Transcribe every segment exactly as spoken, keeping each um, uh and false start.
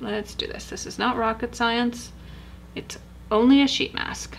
Let's do this. This is not rocket science. It's only a sheet mask.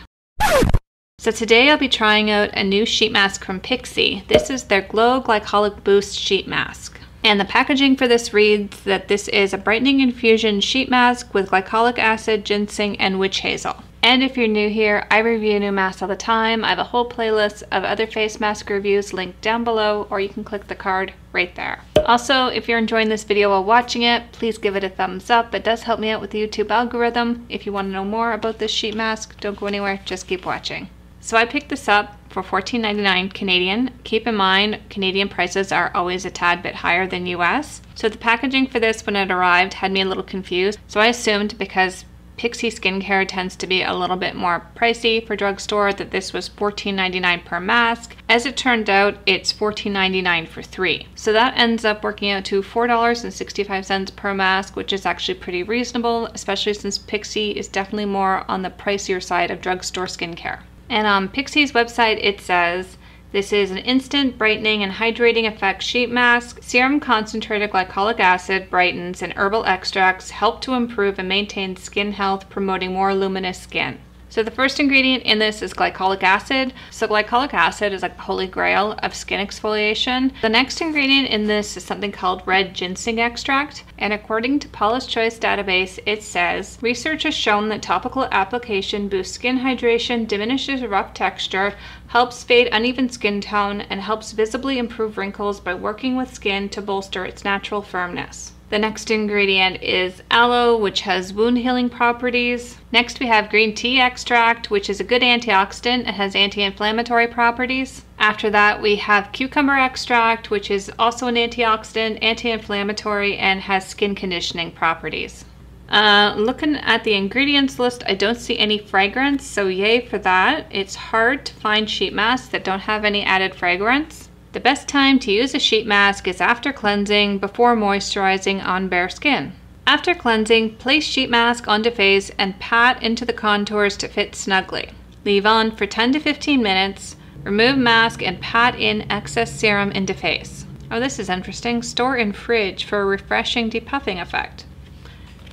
So today I'll be trying out a new sheet mask from Pixi. This is their Glow Glycolic Boost Sheet Mask. And the packaging for this reads that this is a brightening infusion sheet mask with glycolic acid, ginseng, and witch hazel. And if you're new here, I review new masks all the time. I have a whole playlist of other face mask reviews linked down below, or you can click the card right there. Also, if you're enjoying this video while watching it, please give it a thumbs up. It does help me out with the YouTube algorithm. If you want to know more about this sheet mask, don't go anywhere, just keep watching. So I picked this up for fourteen ninety-nine Canadian. Keep in mind, Canadian prices are always a tad bit higher than U S. So the packaging for this when it arrived had me a little confused. So I assumed because Pixi skincare tends to be a little bit more pricey for drugstore that this was fourteen ninety-nine per mask. As it turned out, it's fourteen ninety-nine for three. So that ends up working out to four dollars and sixty-five cents per mask, which is actually pretty reasonable, especially since Pixi is definitely more on the pricier side of drugstore skincare. And on Pixi's website, it says, this is an instant brightening and hydrating effect sheet mask. Serum concentrated glycolic acid brightens and herbal extracts help to improve and maintain skin health, promoting more luminous skin. So the first ingredient in this is glycolic acid. So glycolic acid is like the holy grail of skin exfoliation. The next ingredient in this is something called red ginseng extract. And according to Paula's Choice database, it says, research has shown that topical application boosts skin hydration, diminishes rough texture, helps fade uneven skin tone, and helps visibly improve wrinkles by working with skin to bolster its natural firmness. The next ingredient is aloe, which has wound healing properties. Next we have green tea extract, which is a good antioxidant and has anti-inflammatory properties. After that we have cucumber extract, which is also an antioxidant, anti-inflammatory, and has skin conditioning properties. Uh, looking at the ingredients list, I don't see any fragrance, so yay for that. It's hard to find sheet masks that don't have any added fragrance. The best time to use a sheet mask is after cleansing, before moisturizing on bare skin. After cleansing, place sheet mask onto face and pat into the contours to fit snugly. Leave on for ten to fifteen minutes, remove mask and pat in excess serum into face. Oh, this is interesting. Store in fridge for a refreshing depuffing effect.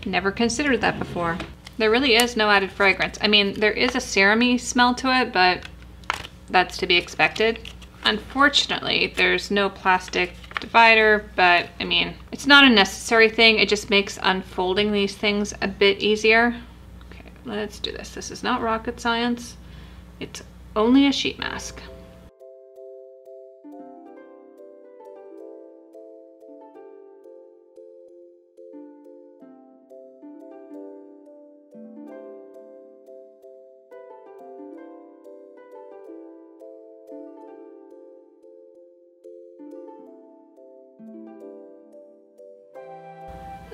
Never considered that before. There really is no added fragrance. I mean, there is a serum-y smell to it, but that's to be expected. Unfortunately, there's no plastic divider, but I mean, it's not a necessary thing. It just makes unfolding these things a bit easier. Okay, let's do this. This is not rocket science. It's only a sheet mask.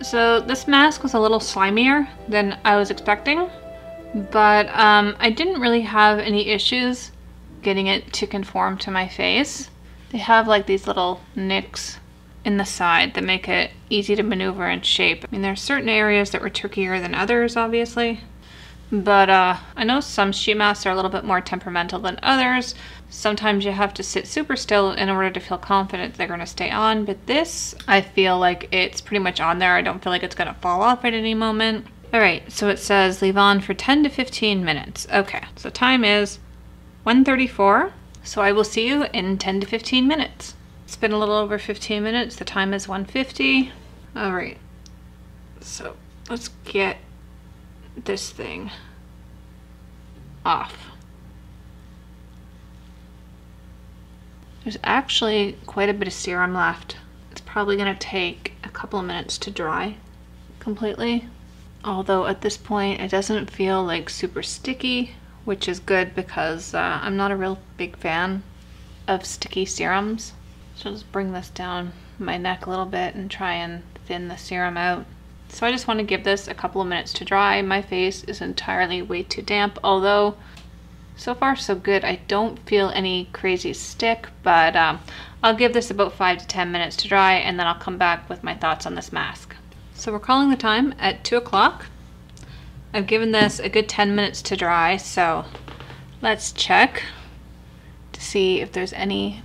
So this mask was a little slimier than I was expecting, but um, I didn't really have any issues getting it to conform to my face. They have like these little nicks in the side that make it easy to maneuver and shape. I mean, there are certain areas that were trickier than others, obviously, but uh, I know some sheet masks are a little bit more temperamental than others. Sometimes you have to sit super still in order to feel confident they're gonna stay on, but this, I feel like it's pretty much on there. I don't feel like it's gonna fall off at any moment. All right, so it says leave on for ten to fifteen minutes. Okay, so time is one thirty-four, so I will see you in ten to fifteen minutes. It's been a little over fifteen minutes, the time is one fifty. All right, so let's get this thing off. There's actually quite a bit of serum left. It's probably gonna take a couple of minutes to dry completely. Although at this point it doesn't feel like super sticky, which is good because uh, I'm not a real big fan of sticky serums. So I'll just bring this down my neck a little bit and try and thin the serum out. So I just want to give this a couple of minutes to dry. My face is entirely way too damp, although so far so good. I don't feel any crazy stick, but um, I'll give this about five to ten minutes to dry and then I'll come back with my thoughts on this mask. So we're calling the time at two o'clock. I've given this a good ten minutes to dry, so let's check to see if there's any.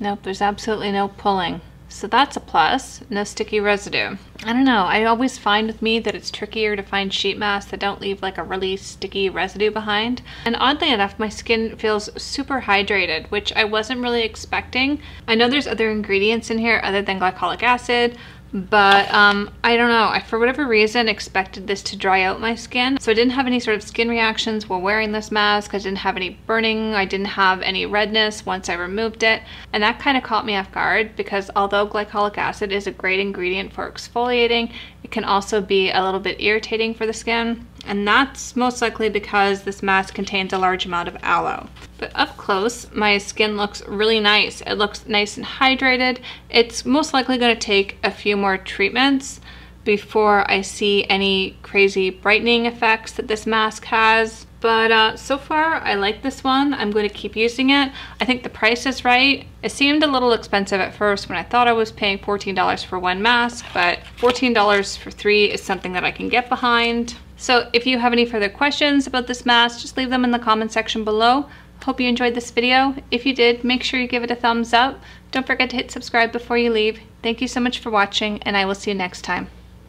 Nope, there's absolutely no pulling. So that's a plus. No sticky residue. I don't know. I always find with me that it's trickier to find sheet masks that don't leave like a really sticky residue behind. And oddly enough, my skin feels super hydrated, which I wasn't really expecting. I know there's other ingredients in here other than glycolic acid, but um, I don't know. I, for whatever reason, expected this to dry out my skin. So I didn't have any sort of skin reactions while wearing this mask. I didn't have any burning. I didn't have any redness once I removed it. And that kind of caught me off guard because although glycolic acid is a great ingredient for exfoliating, it can also be a little bit irritating for the skin. And that's most likely because this mask contains a large amount of aloe. But up close, my skin looks really nice. It looks nice and hydrated. It's most likely going to take a few more treatments before I see any crazy brightening effects that this mask has. But uh, so far, I like this one. I'm going to keep using it. I think the price is right. It seemed a little expensive at first when I thought I was paying fourteen dollars for one mask, but fourteen dollars for three is something that I can get behind. So if you have any further questions about this mask, just leave them in the comment section below. Hope you enjoyed this video. If you did, make sure you give it a thumbs up. Don't forget to hit subscribe before you leave. Thank you so much for watching, and I will see you next time.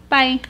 Bye!